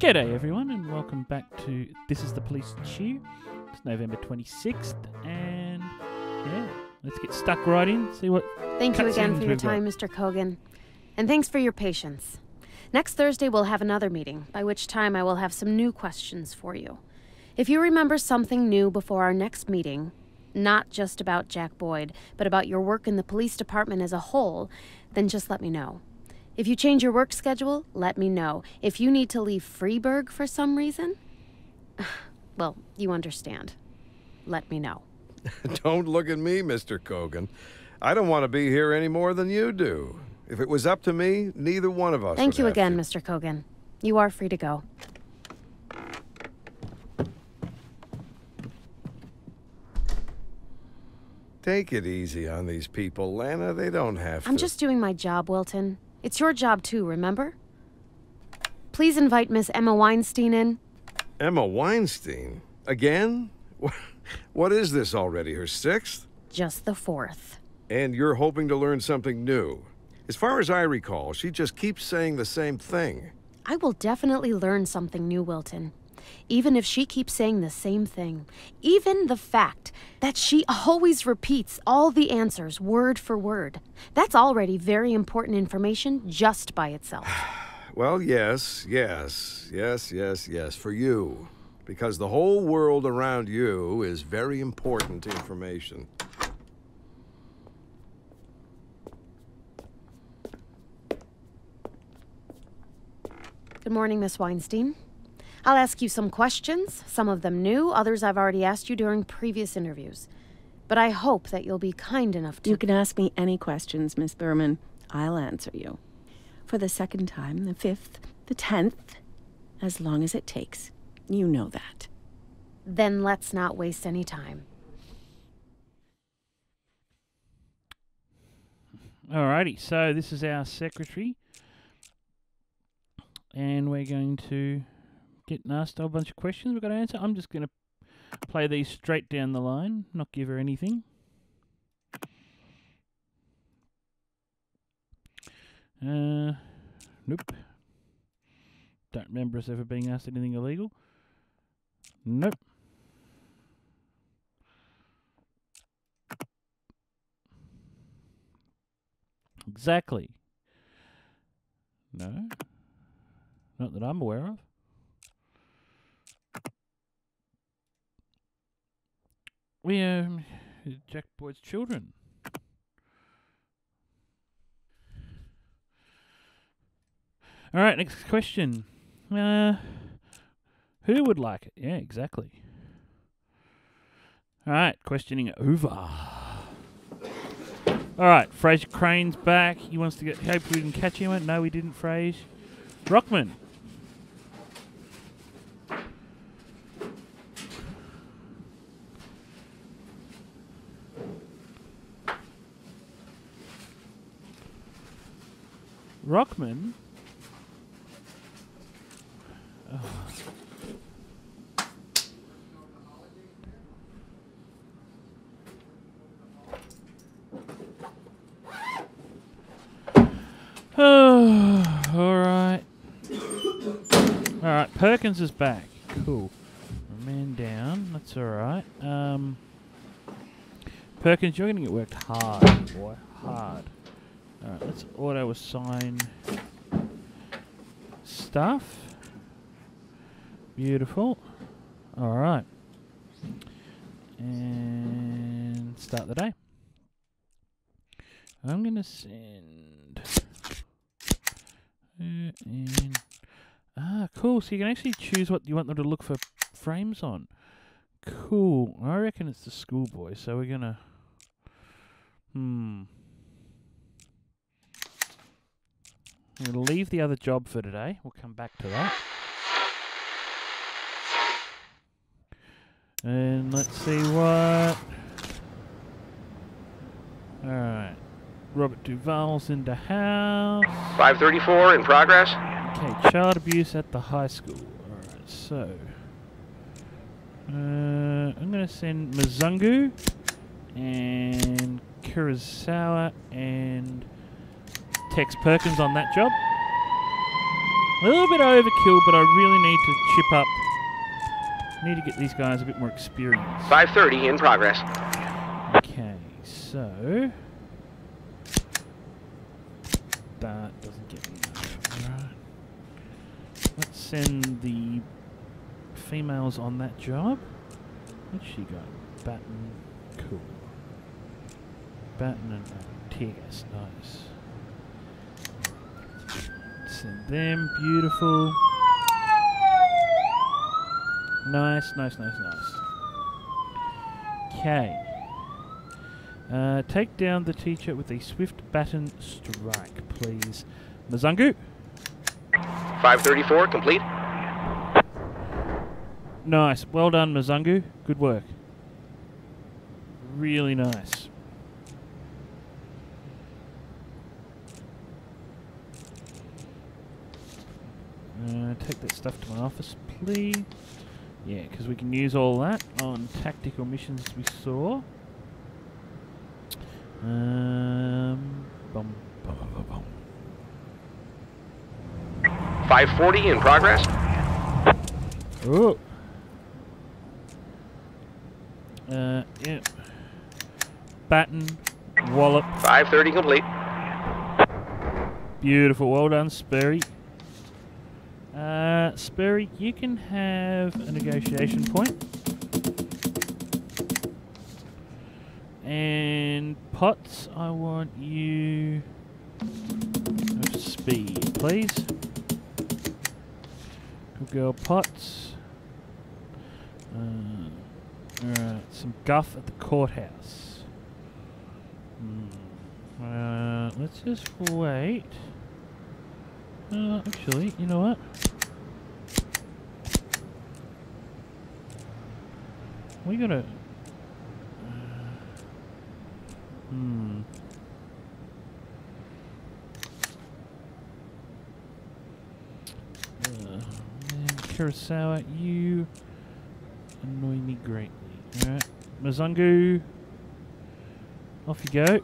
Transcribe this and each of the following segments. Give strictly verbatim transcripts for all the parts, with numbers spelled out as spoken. G'day everyone and welcome back to This Is the Police Chief. It's November twenty-sixth and yeah, let's get stuck right in, see what... Thank you again for your time, Mister Kogan. And thanks for your patience. Next Thursday we'll have another meeting, by which time I will have some new questions for you. If you remember something new before our next meeting, not just about Jack Boyd, but about your work in the police department as a whole, then just let me know. If you change your work schedule, let me know. If you need to leave Freeburg for some reason, well, you understand. Let me know. Don't look at me, Mister Kogan. I don't want to be here any more than you do. If it was up to me, neither one of us would have to. Thank you again, Mister Kogan. You are free to go. Take it easy on these people, Lana. They don't have to. I'm just doing my job, Wilton. It's your job too, remember? Please invite Miss Emma Weinstein in. Emma Weinstein? Again? What is this already, her sixth? Just the fourth. And you're hoping to learn something new. As far as I recall, she just keeps saying the same thing. I will definitely learn something new, Wilton. Even if she keeps saying the same thing. Even the fact that she always repeats all the answers word for word. That's already very important information just by itself. Well, yes, yes, yes, yes, yes, for you. Because the whole world around you is very important information. Good morning, Miss Weinstein. I'll ask you some questions, some of them new, others I've already asked you during previous interviews. But I hope that you'll be kind enough to... You can ask me any questions, Miss Berman. I'll answer you. For the second time, the fifth, the tenth, as long as it takes. You know that. Then let's not waste any time. Alrighty, so this is our secretary. And we're going to... getting asked a whole bunch of questions we've got to answer. I'm just going to play these straight down the line, not give her anything. Uh, nope. Don't remember us ever being asked anything illegal. Nope. Exactly. No. Not that I'm aware of. We, um, Jack Boyd's children. All right, next question. Uh, who would like it? Yeah, exactly. All right, questioning over. All right, Fraser Crane's back. He wants to get, hope we didn't catch him. No, we didn't, Fraser. Brockman. Brockman? Oh. Oh, all right. All right, Perkins is back. Cool. Man down. That's all right. Um, Perkins, you're going to get worked hard, boy. Hard. Alright, let's auto-assign stuff. Beautiful. Alright. And start the day. I'm going to send... Uh, and ah, cool. So you can actually choose what you want them to look for frames on. Cool. I reckon it's the schoolboy, so we're going to... Hmm... I'm going to leave the other job for today. We'll come back to that. And let's see what... Alright. Robert Duvall's in the house. five thirty-four in progress. Okay, child abuse at the high school. Alright, so... Uh, I'm going to send Mzungu and Kurosawa and... Tex Perkins on that job. A little bit overkill, but I really need to chip up. Need to get these guys a bit more experience. five thirty in progress. Okay, so... that doesn't get me much. Right. Let's send the females on that job. What's she got? Batten. Cool. Batten and uh, tear gas. Nice. Send them, beautiful. Nice, nice, nice, nice. Okay. Uh, take down the teacher with a swift baton strike, please. Mzungu. five thirty-four, complete. Nice. Well done, Mzungu. Good work. Really nice. Uh, take that stuff to my office, please. Yeah, because we can use all that on tactical missions we saw. Um, bum, bum, bum, bum. five forty in progress. Ooh. Uh, yeah. Batten, wallop. five thirty complete. Beautiful, well done, Sperry. Uh, Spurry, you can have a negotiation point. And Potts, I want you to speed, please. Good girl, Potts. Uh, Alright, some guff at the courthouse. Hmm. Uh, let's just wait. Uh, actually, you know what? We gotta... Uh, hmm... Uh, man, Kurosawa, you annoy me greatly. Alright, Mzungu, off you go.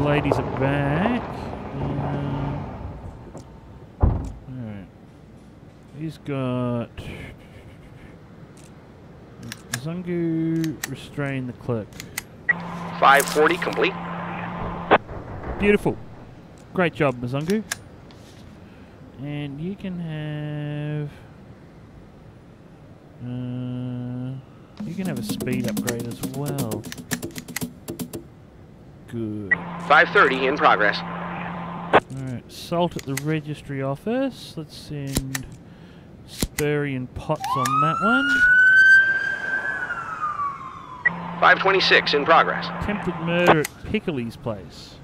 Ladies are back. Uh, Alright. He's got... Mzungu, restrain the clerk. five forty complete. Beautiful. Great job, Mzungu. And you can have... Uh, you can have a speed upgrade as well. Good. five thirty in progress. Alright, salt at the registry office. Let's send Spurry and Potts on that one. five twenty-six in progress. Attempted murder at Pickley's place.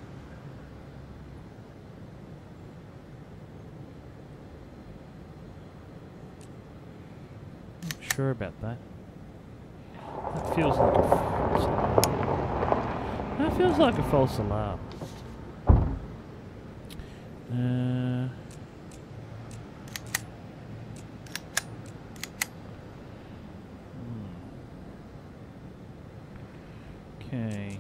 Not sure about that. That feels like a false alarm. That feels like a false alarm. Uh, okay.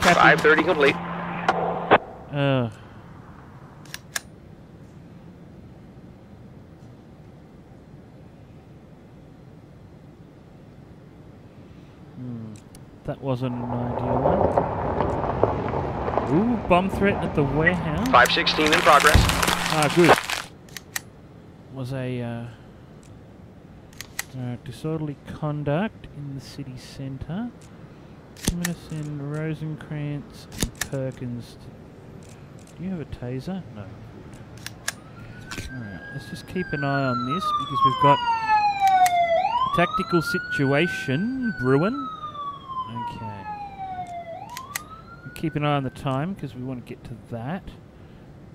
five thirty complete. Uh. Hmm. That wasn't an ideal one. Ooh, bomb threat at the warehouse. five sixteen in progress. Ah, good. Was a uh, uh, disorderly conduct in the city centre. I'm going to send Rosencrantz and Perkins to... Do you have a taser? No. Alright, let's just keep an eye on this because we've got a tactical situation brewing. Okay. We'll keep an eye on the time because we want to get to that.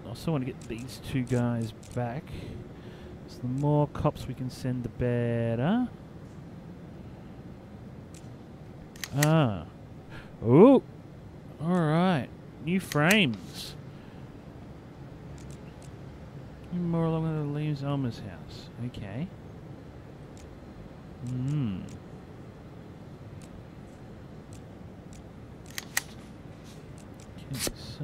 I also want to get these two guys back. So the more cops we can send, the better. Ah. Ooh! Alright. New frames. More along with the leaves Elmer's house. Okay. Hmm. Okay, so...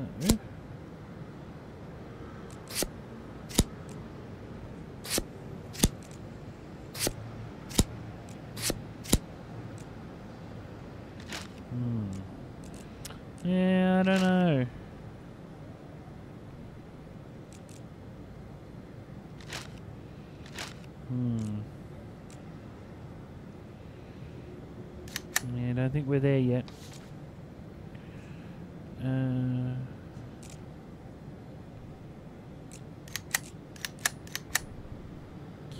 Yeah, I don't know. Hmm. Yeah, I don't think we're there yet. Uh.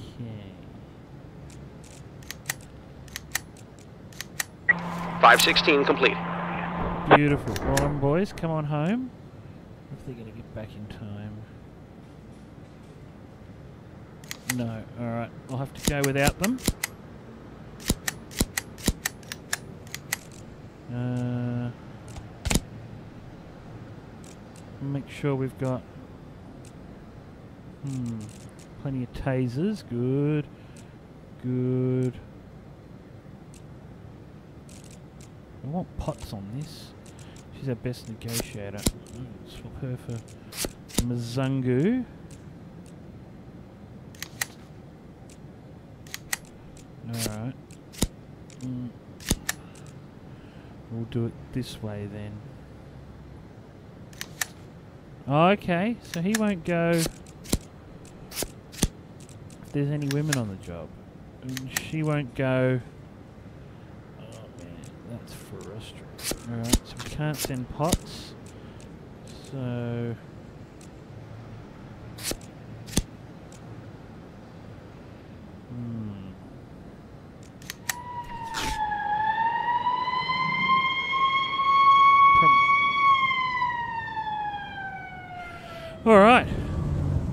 Okay. five sixteen complete. Beautiful. Well done, boys. Come on home. If they're going to get back in time. No. Alright. I'll have to go without them. Uh, make sure we've got hmm, plenty of tasers. Good. Good. I want Potts on this. She's our best negotiator. Let's swap her for Mzungu. Alright. Mm. We'll do it this way then. Okay, so he won't go if there's any women on the job. And she won't go. That's frustrating. Alright, so we can't send Potts. So... Hmm. Alright.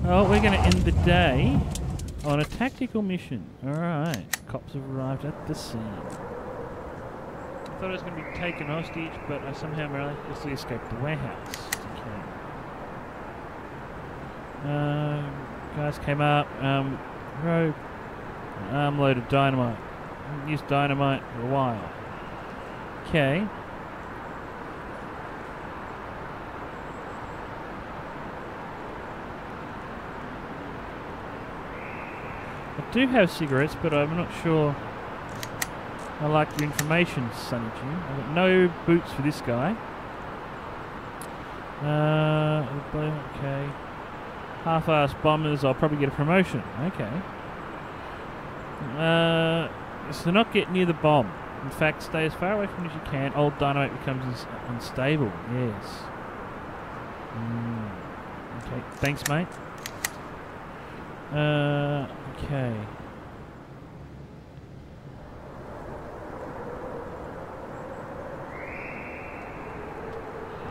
Well, we're going to end the day on a tactical mission. Alright. Cops have arrived at the scene. I thought I was going to be taken hostage, but I somehow miraculously escaped the warehouse. Okay. Um, guys came up, um, rope, an armload of dynamite. I haven't used dynamite for a while. Okay. I do have cigarettes, but I'm not sure. I like your information, Sonny Jim. I've got no boots for this guy. Uh, okay. Half-ass bombers, I'll probably get a promotion. Okay. Uh, so not get near the bomb. In fact, stay as far away from it as you can. Old dynamite becomes unstable. Yes. Mm. Okay, thanks, mate. Uh, okay.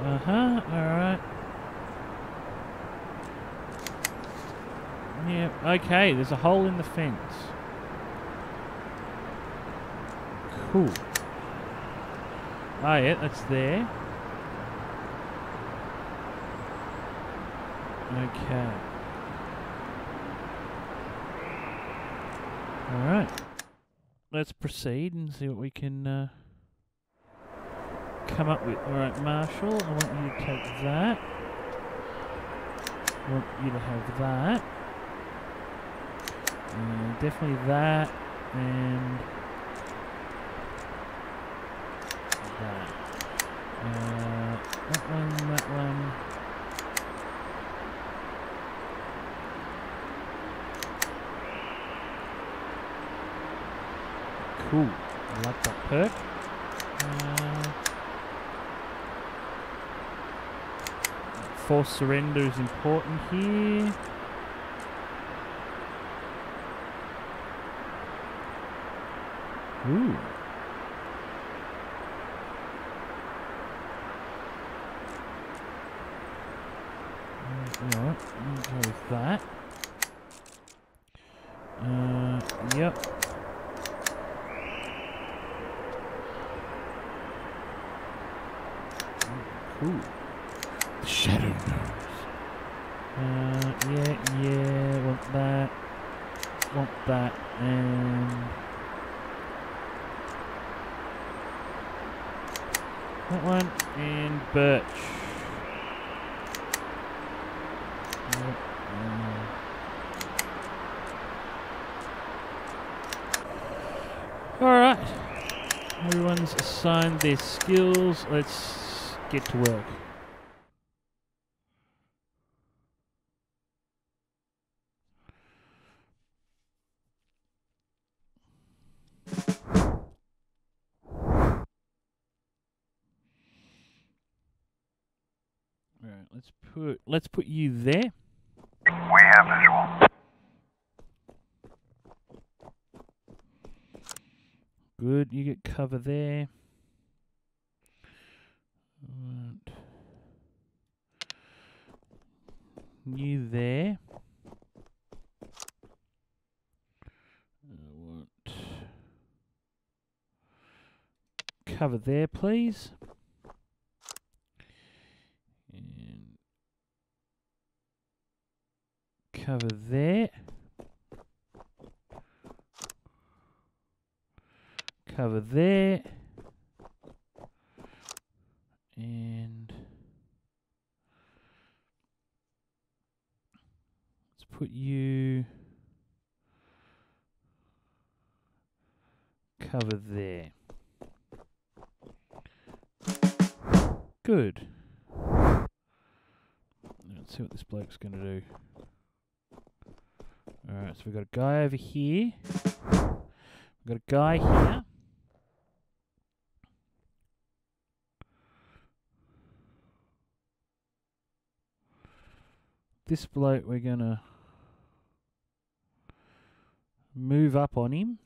Uh-huh, alright. Yeah, okay, there's a hole in the fence. Cool. Oh yeah, that's there. Okay. Alright. Let's proceed and see what we can, uh... come up with. Alright, Marshall, I want you to take that. I want you to have that. And definitely that. And that. Uh, that one, that one. Cool. I like that perk. Uh, Forced surrender is important here. Ooh. Alright, I'm gonna go with that. Uh, yep. Ooh. The shadow knows. Uh, yeah, yeah, want that. Want that, and... that one, and Birch. Yep. Um. Alright. Everyone's assigned their skills. Let's get to work. Let's put let's put you there. We have visual. Good, you get cover there. Right. You there. I want cover there, please. Cover there. Cover there. And let's put you cover there. Good. Let's see what this bloke's going to do. Alright, so we've got a guy over here. We've got a guy here. This bloke, we're gonna move up on him.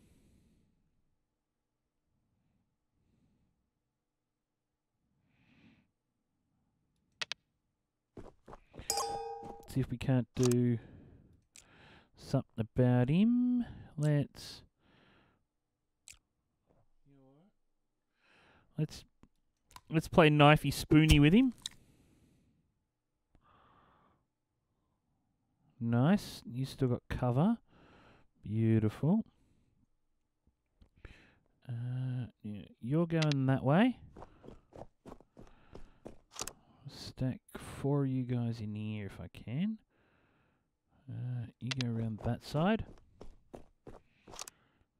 See if we can't do something about him. Let's let's let's play knifey spoony with him. Nice. You still got cover. Beautiful. Uh, yeah, you're going that way. Stack four of you guys in here if I can. Uh, you go around that side.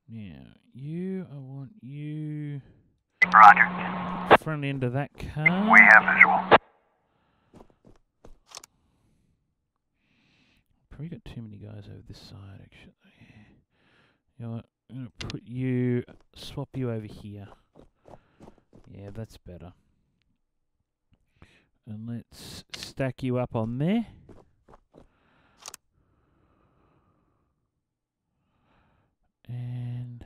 Now, you, I want you... Roger. Front end of that car. We have visual. Probably got too many guys over this side, actually. You know what? I'm going to put you... swap you over here. Yeah, that's better. And let's stack you up on there. And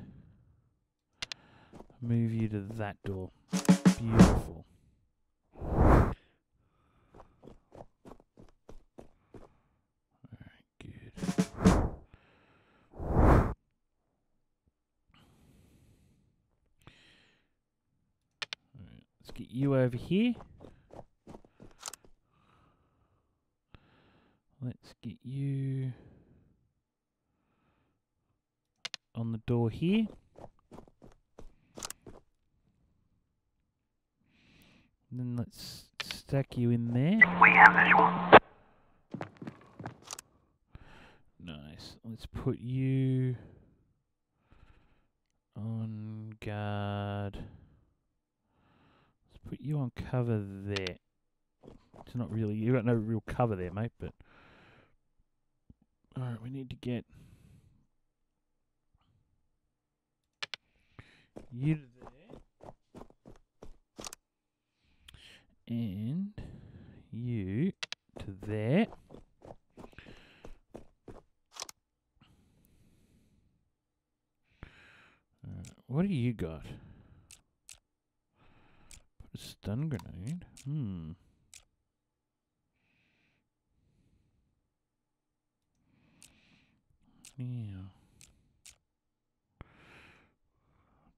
move you to that door. Beautiful. Alright, good. Alright, let's get you over here. Let's get you on the door here. And then let's stack you in there. We have visual. Nice. Let's put you on guard. Let's put you on cover there. It's not really, you've got no real cover there, mate, but alright, we need to get you to there, and you to there. Uh, what do you got? Put a stun grenade. Hmm. Yeah.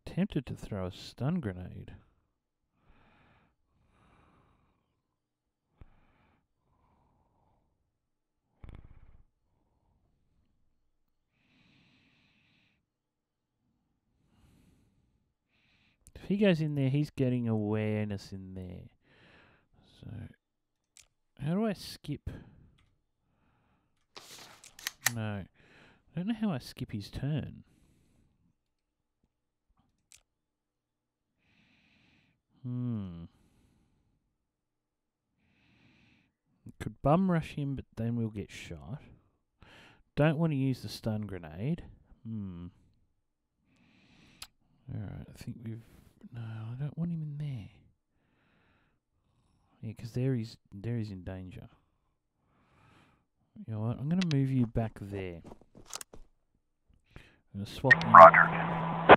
Tempted to throw a stun grenade. he goes in there, he's getting awareness in there. So, how do I skip? No. I don't know how I skip his turn. Hmm. Could bum rush him, but then we'll get shot. Don't want to use the stun grenade. Hmm. Alright, I think we've... No, I don't want him in there. Yeah, because there he's, there he's in danger. You know what? I'm going to move you back there. I'm going to swap him. Roger. Yeah.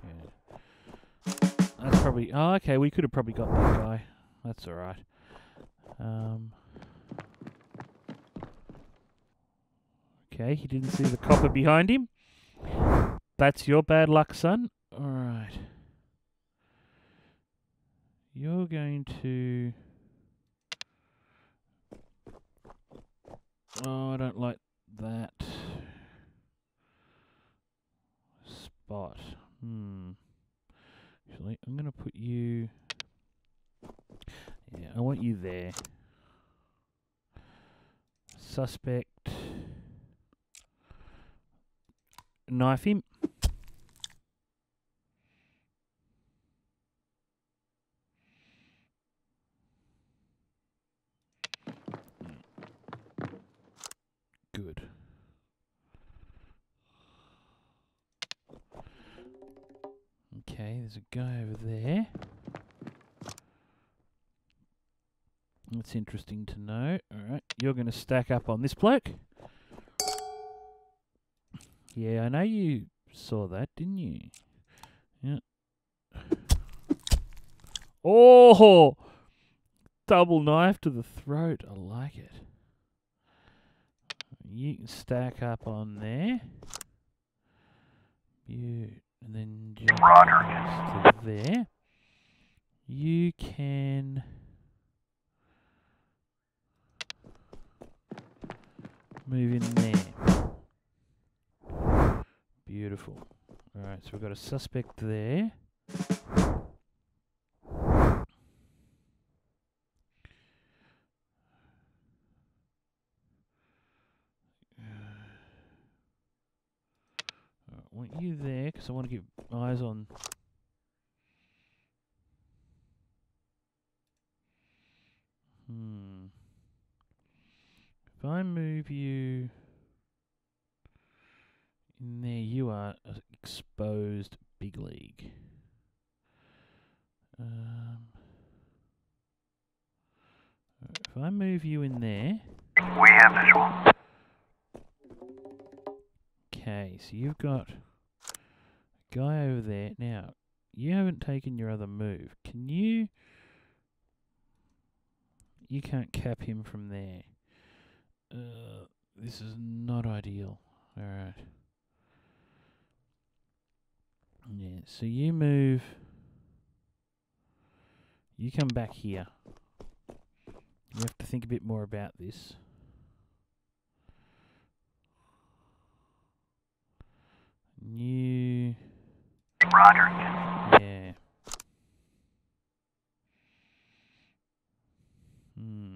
That's probably... Oh, okay, we could have probably got that guy. That's alright. Um... Okay, he didn't see the copper behind him. That's your bad luck, son. Alright. You're going to... Oh, I don't like that. Spot. Hmm. Actually, I'm going to put you... Yeah, I want you there. Suspect... Knife him. Good. Okay, there's a guy over there. That's interesting to know. Alright, you're going to stack up on this bloke. Yeah, I know you saw that, didn't you? Yeah. Oh! Double knife to the throat. I like it. You can stack up on there. You, and then just to there. You can move in there. Beautiful. Alright, so we've got a suspect there. I want you there because I want to get eyes on... Hmm. If I move you... There you are, exposed big league. Um, if I move you in there... We have visual. Okay, so you've got a guy over there. Now, you haven't taken your other move. Can you... You can't cap him from there. Uh, this is not ideal. Alright. Yeah, so you move, you come back here. You have to think a bit more about this. You... Roger. Yeah. Hmm.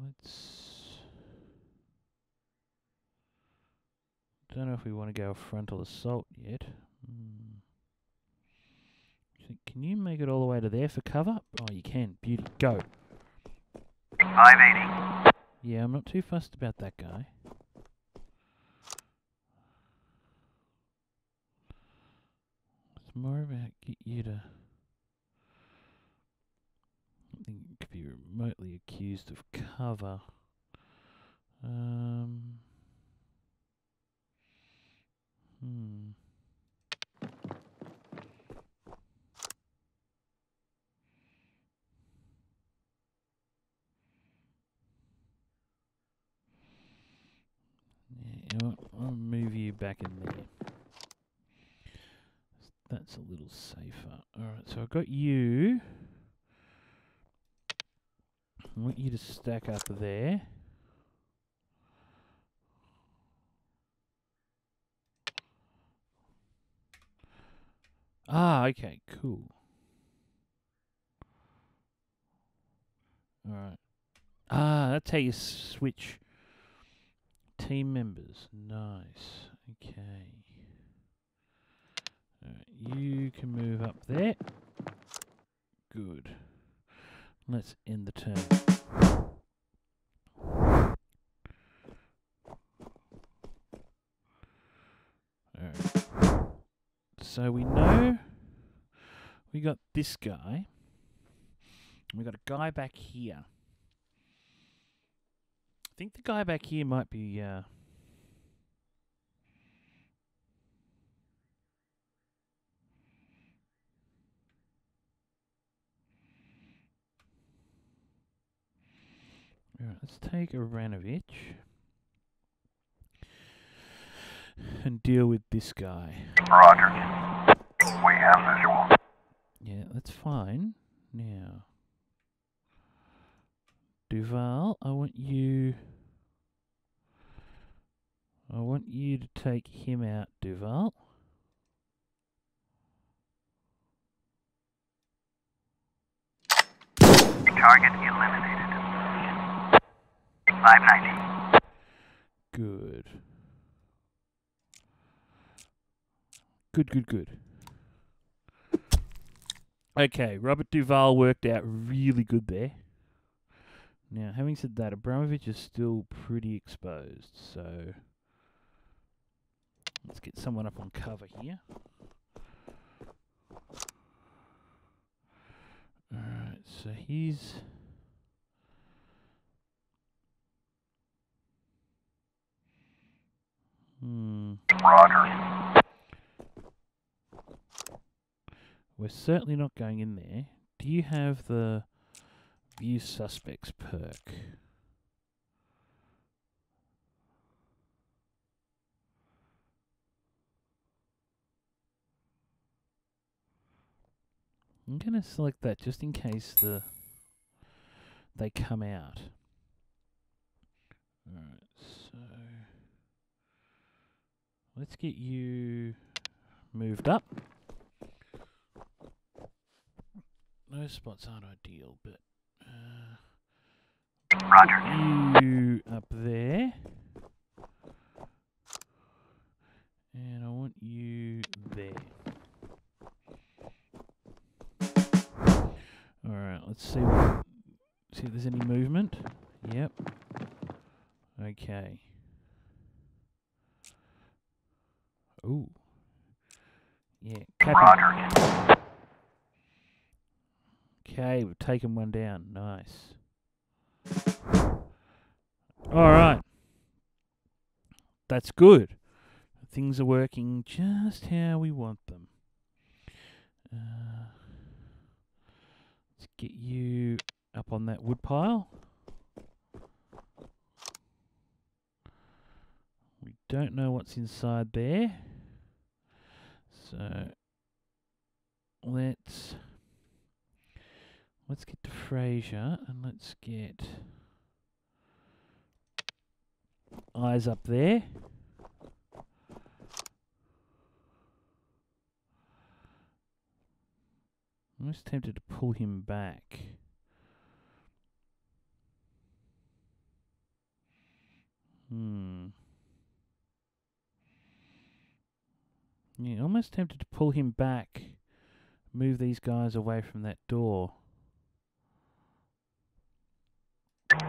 Let's... Don't know if we want to go frontal assault yet. Mm. So can you make it all the way to there for cover? Oh, you can. Beauty. Go. five eighty. Yeah, I'm not too fussed about that guy. It's more about get you to... Could be remotely accused of cover. Um, hmm. Yeah, I'll, I'll move you back in there. That's a little safer. Alright, so I've got you. I want you to stack up there. Ah, okay, cool. Alright. Ah, that's how you switch team members. Nice. Okay. Alright, you can move up there. Good. Let's end the turn. Alright. So we know we got this guy. We got a guy back here. I think the guy back here might be uh Alright, let's take Abramovich and deal with this guy. Roger. We have visual. Yeah, that's fine. Now, Duvall, I want you I want you to take him out, Duvall. Target eliminated. five ninety. Good. Good, good, good. Okay, Robert Duvall worked out really good there. Now, having said that, Abramovich is still pretty exposed, so let's get someone up on cover here. Alright, so he's... Hmm. Roger. We're certainly not going in there. Do you have the... View suspects perk. I'm going to select that just in case the they come out. Alright, so let's get you moved up. Those spots aren't ideal, but Roger. You up there. And I want you there. Alright, let's see what, see if there's any movement. Yep. Okay. Ooh. Yeah. Roger. Okay, we've taken one down. Nice. Alright. That's good. Things are working just how we want them. Uh, let's get you up on that wood pile. We don't know what's inside there. So, let's... Let's get to Fraser and let's get eyes up there. I'm just tempted to pull him back. Hmm. Yeah, almost tempted to pull him back, move these guys away from that door.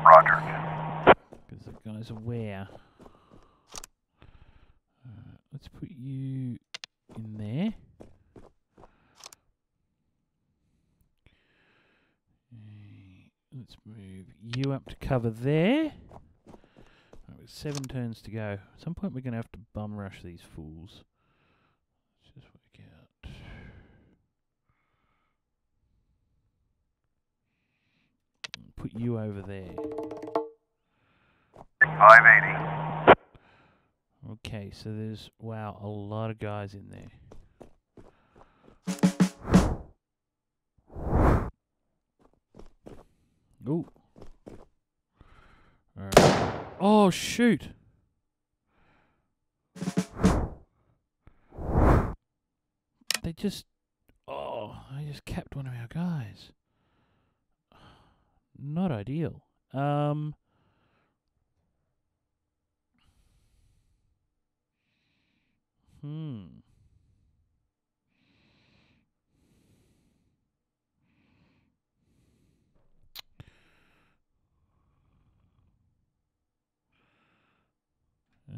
Roger. Because that guy's aware. Uh, let's put you in there. Let's move you up to cover there. All right, seven turns to go. At some point we're going to have to bum rush these fools. Let's just work out. Put you over there. five eighty. Okay, so there's, wow, a lot of guys in there. Oh, shoot. They just... Oh, I just capped one of our guys. Not ideal. Um... Hmm. Uh.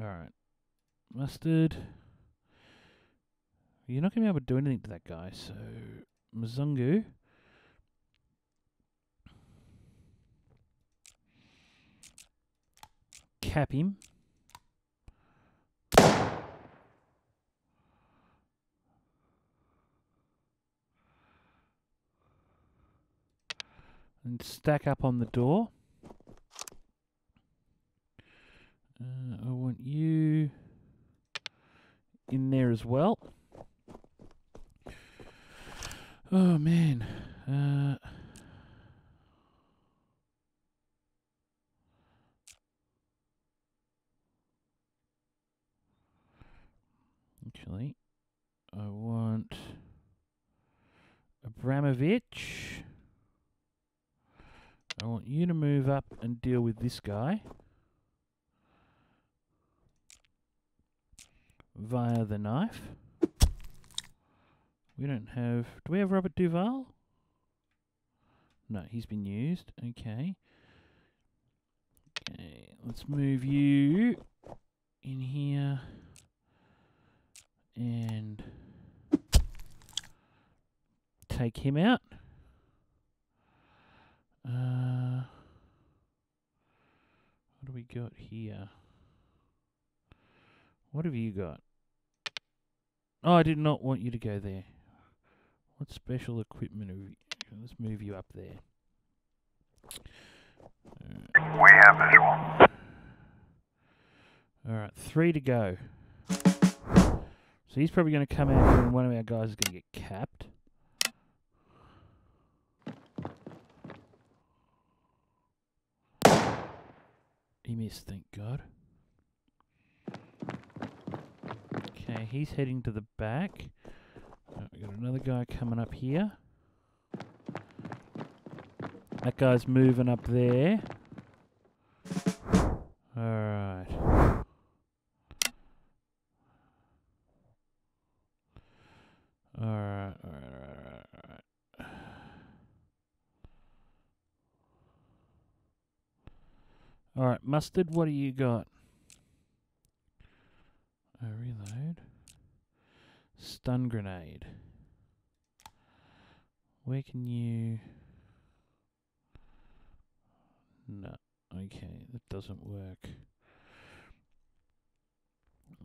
All right. Mustard. You're not going to be able to do anything to that guy, so... Mzungu. Cap him. And stack up on the door. Uh, I want you in there as well. Oh, man. Uh... Actually, I want Abramovich. I want you to move up and deal with this guy via the knife. We don't have... Do we have Robert Duvall? No, he's been used. Okay. Okay, let's move you in here. And take him out. Uh, what do we got here? What have you got? Oh, I did not want you to go there. What special equipment have you? Let's move you up there. Uh, we have visual. Alright, three to go. So he's probably going to come out here and one of our guys is going to get capped. He missed, thank God. Okay, he's heading to the back. Right, we've got another guy coming up here. That guy's moving up there. Alright. Alright, alright, alright, alright, alright. Alright, Mustard, what do you got? I reload. Stun grenade. Where can you... No, okay, that doesn't work.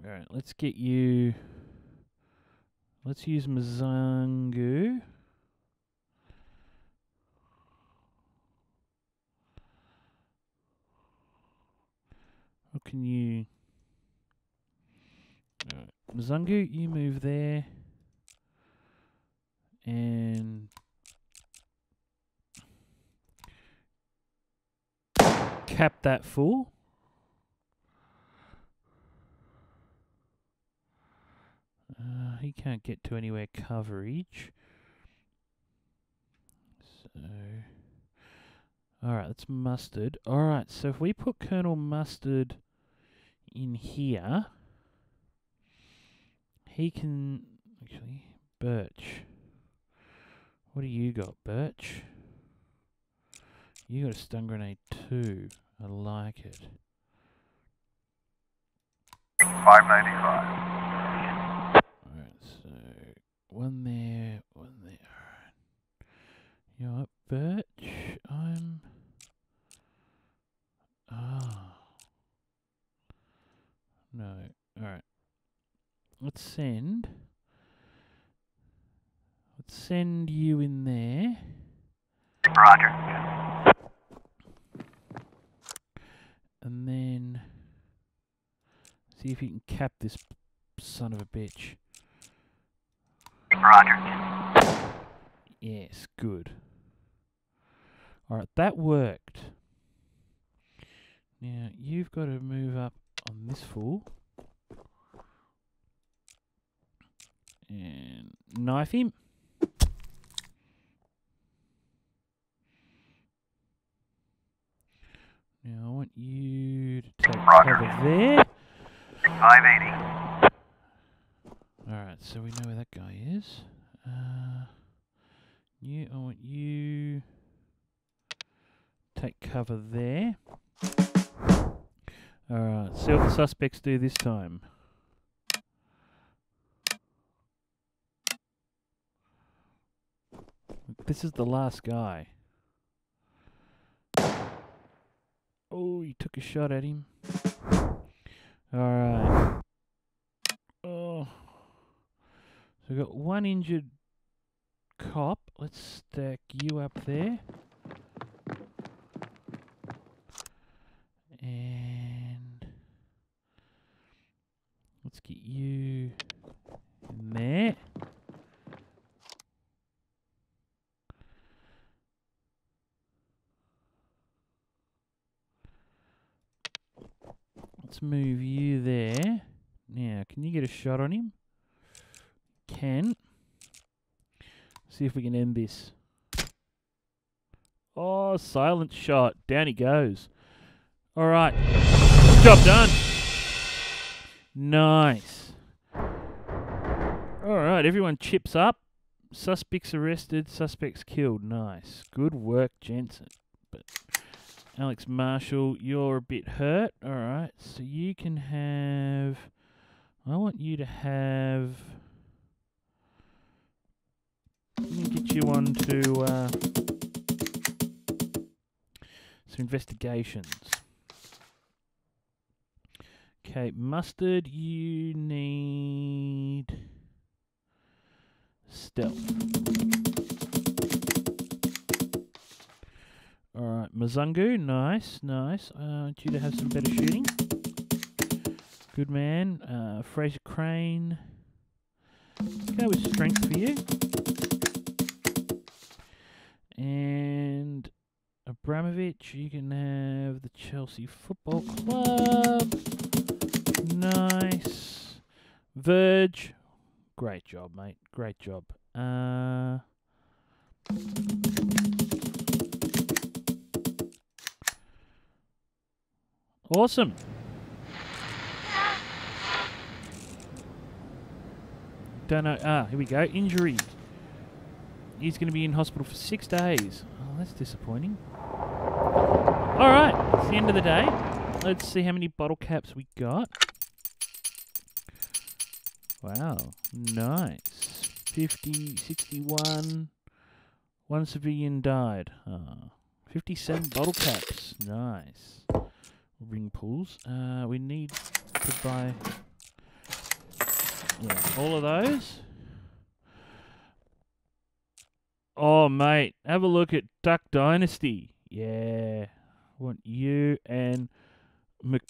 Alright, let's get you... Let's use Mzungu. What can you... Right. Mzungu, you move there. And... Cap that fool. Uh, he can't get to anywhere coverage. So, all right, that's Mustard. All right, so if we put Colonel Mustard in here, he can actually Birch. What do you got, Birch? You got a stun grenade too. I like it. Five ninety-five. One there, one there. Alright. You know what, Birch? I'm. Ah. No. Alright. Let's send. Let's send you in there. Roger. And then. See if you can cap this son of a bitch. Roger. Yes, good. All right, that worked. Now, you've got to move up on this fool. And knife him. Now, I want you to take cover there. five eighty. All right, so we know where that guy is. Uh, you, I want you take cover there. All right, see what the suspects do this time. This is the last guy. Oh, he took a shot at him. Alright. Oh. So we've got one injured cop. Let's stack you up there. And let's get you in there. Let's move you there. Now, can you get a shot on him? Can. See if we can end this. Oh, silent shot. Down he goes. All right. Job done. Nice. All right, everyone chips up. Suspects arrested. Suspects killed. Nice. Good work, Jensen. But Alex Marshall, you're a bit hurt. All right, so you can have... I want you to have... Let me get you on to uh, some investigations. Okay, Mustard, you need stealth. Alright, Mzungu, nice, nice. I uh, want you to have some better shooting. Good man. Uh, Fraser Crane. Go with strength for you. And Abramovich, you can have the Chelsea Football Club. Nice. Verge. Great job, mate. Great job. Uh... Awesome. Don't know. Ah, here we go. Injury. He's going to be in hospital for six days. Oh, that's disappointing. All right. It's the end of the day. Let's see how many bottle caps we got. Wow. Nice. fifty, sixty-one. One civilian died. Oh. fifty-seven bottle caps. Nice. Ring pulls. Uh, we need to buy yeah, all of those. Oh, mate. Have a look at Duck Dynasty. Yeah. I want you and Mc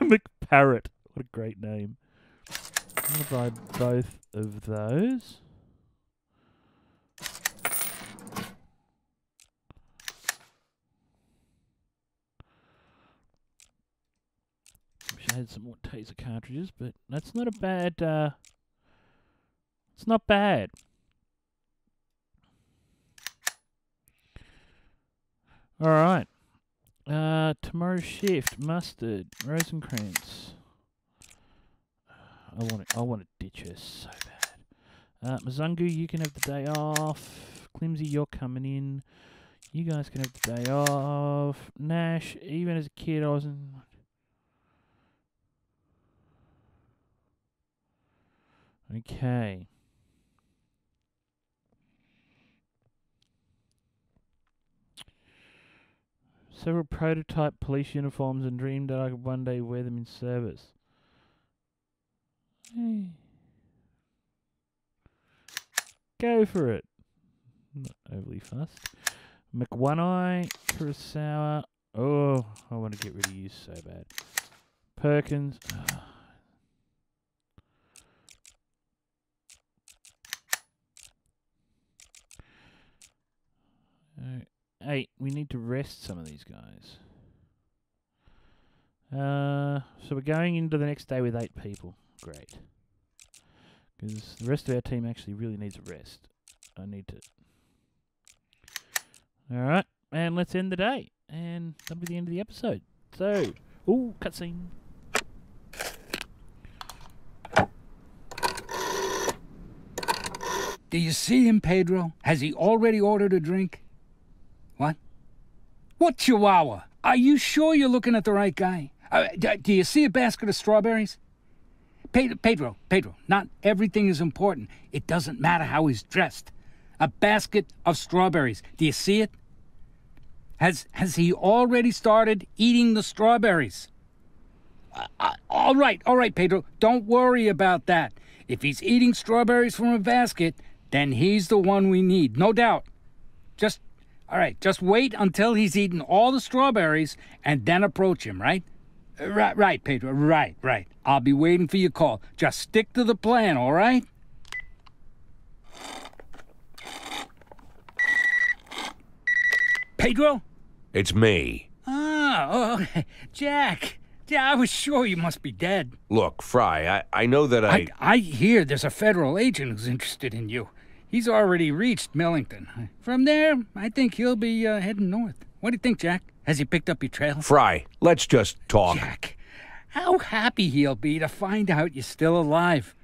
McParrot. What a great name. I'm going to buy both of those. Had some more taser cartridges, but that's not a bad, uh, it's not bad. Alright. Uh, tomorrow's shift, Mustard, Rosencrantz. I want to, I want to ditch her so bad. Uh, Mzungu, you can have the day off. Climsy, you're coming in. You guys can have the day off. Nash, even as a kid, I wasn't... Okay. Several prototype police uniforms and dreamed that I could one day wear them in service. Hey. Go for it. Not overly fussed. McOne-Eye, Kurosawa. Oh, I want to get rid of you so bad. Perkins. Oh. Hey, we need to rest some of these guys. Uh, so we're going into the next day with eight people. Great. Because the rest of our team actually really needs a rest. I need to... Alright, and let's end the day. And that'll be the end of the episode. So, ooh, cutscene. Do you see him, Pedro? Has he already ordered a drink? What? What, Chihuahua? Are you sure you're looking at the right guy? Uh, do you see a basket of strawberries? Pedro, Pedro, Pedro, not everything is important. It doesn't matter how he's dressed. A basket of strawberries. Do you see it? Has has he already started eating the strawberries? Uh, uh, all right, all right, Pedro. Don't worry about that. If he's eating strawberries from a basket, then he's the one we need, no doubt. Just, all right, just wait until he's eaten all the strawberries and then approach him, right? Right, right, Pedro, right, right. I'll be waiting for your call. Just stick to the plan, all right? Pedro? It's me. Ah, oh, Jack. Yeah, I was sure you must be dead. Look, Fry, I, I know that I... I... I hear there's a federal agent who's interested in you. He's already reached Millington. From there, I think he'll be uh, heading north. What do you think, Jack? Has he picked up your trail? Fry, let's just talk. Jack, how happy he'll be to find out you're still alive.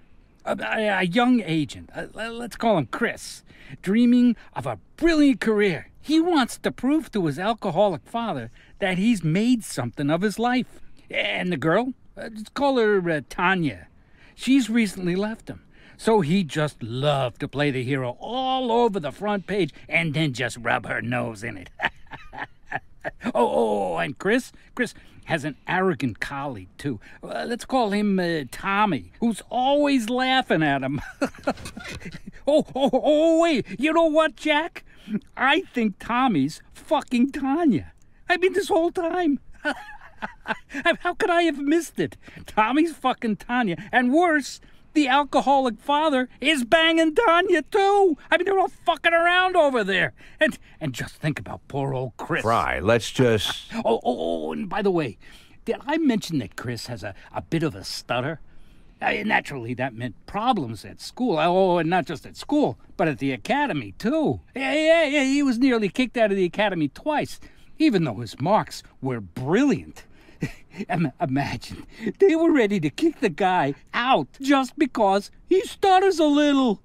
A, a, a young agent, a, let's call him Chris, dreaming of a brilliant career. He wants to prove to his alcoholic father that he's made something of his life. And the girl, uh, let's call her uh, Tanya. She's recently left him. So he just loved to play the hero all over the front page and then just rub her nose in it. Oh, oh, and Chris? Chris has an arrogant colleague, too. Uh, let's call him uh, Tommy, who's always laughing at him. oh, oh, oh, wait, you know what, Jack? I think Tommy's fucking Tanya. I mean, this whole time. How could I have missed it? Tommy's fucking Tanya. And worse, the alcoholic father is banging Tanya, too. I mean, they're all fucking around over there. And and just think about poor old Chris. Fry, let's just... oh, oh, oh, and by the way, did I mention that Chris has a, a bit of a stutter? Uh, naturally, that meant problems at school. Oh, and not just at school, but at the academy, too. Yeah, yeah, yeah, he was nearly kicked out of the academy twice, even though his marks were brilliant. Imagine, they were ready to kick the guy out just because he stutters a little.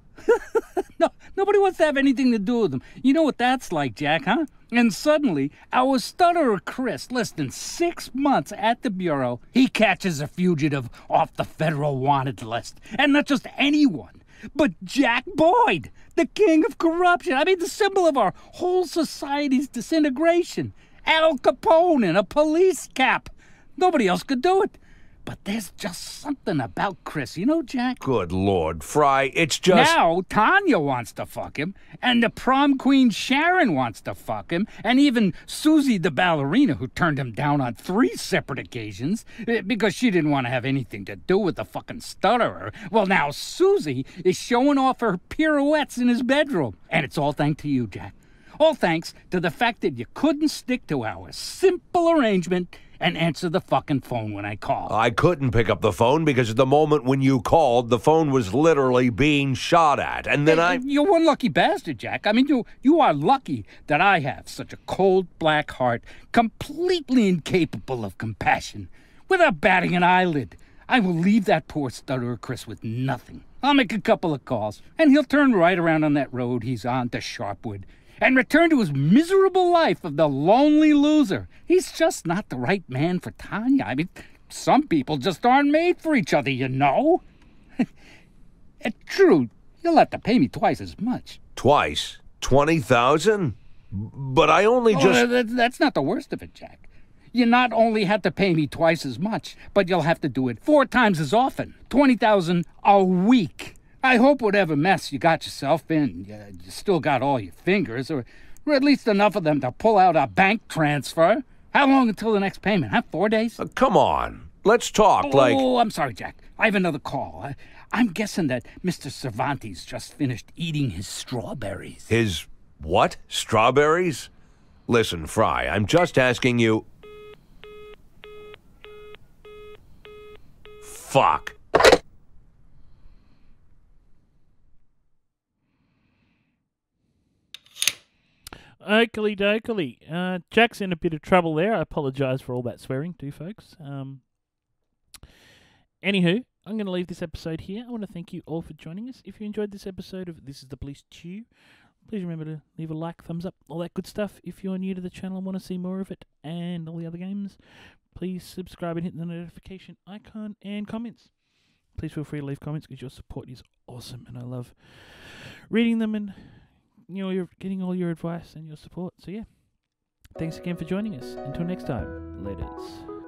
No, nobody wants to have anything to do with him. You know what that's like, Jack, huh? And suddenly, our stutterer Chris, less than six months at the Bureau, he catches a fugitive off the federal wanted list. And not just anyone, but Jack Boyd, the king of corruption. I mean, the symbol of our whole society's disintegration. Al Capone in a police cap. Nobody else could do it. But there's just something about Chris, you know, Jack? Good Lord, Fry, it's just... Now, Tanya wants to fuck him, and the prom queen Sharon wants to fuck him, and even Susie the ballerina, who turned him down on three separate occasions because she didn't want to have anything to do with the fucking stutterer. Well, now Susie is showing off her pirouettes in his bedroom. And it's all thanks to you, Jack. All thanks to the fact that you couldn't stick to our simple arrangement and answer the fucking phone when I called. I couldn't pick up the phone because at the moment when you called, the phone was literally being shot at. And then hey, I... You're one lucky bastard, Jack. I mean, you, you are lucky that I have such a cold, black heart, completely incapable of compassion. Without batting an eyelid, I will leave that poor stutterer Chris with nothing. I'll make a couple of calls, and he'll turn right around on that road he's on to Sharpwood and return to his miserable life of the lonely loser. He's just not the right man for Tanya. I mean, some people just aren't made for each other, you know? True, you'll have to pay me twice as much. Twice? twenty thousand dollars? But I only oh, just... That, that's not the worst of it, Jack. You not only have to pay me twice as much, but you'll have to do it four times as often. twenty thousand dollars a week. I hope whatever mess you got yourself in, you, you still got all your fingers, or, or at least enough of them to pull out a bank transfer. How long until the next payment, huh? Four days? Uh, come on. Let's talk, oh, like... Oh, I'm sorry, Jack. I have another call. I, I'm guessing that Mister Cervantes just finished eating his strawberries. His what? Strawberries? Listen, Fry, I'm just asking you... Fuck. Oakley dokley. Uh, Jack's in a bit of trouble there. I apologise for all that swearing, do folks. Um, anywho, I'm going to leave this episode here. I want to thank you all for joining us. If you enjoyed this episode of This Is the Police Chief, please remember to leave a like, thumbs up, all that good stuff. If you're new to the channel and want to see more of it and all the other games, please subscribe and hit the notification icon and comments. Please feel free to leave comments because your support is awesome and I love reading them and... you know, you're getting all your advice and your support. So, yeah. Thanks again for joining us. Until next time. Laters.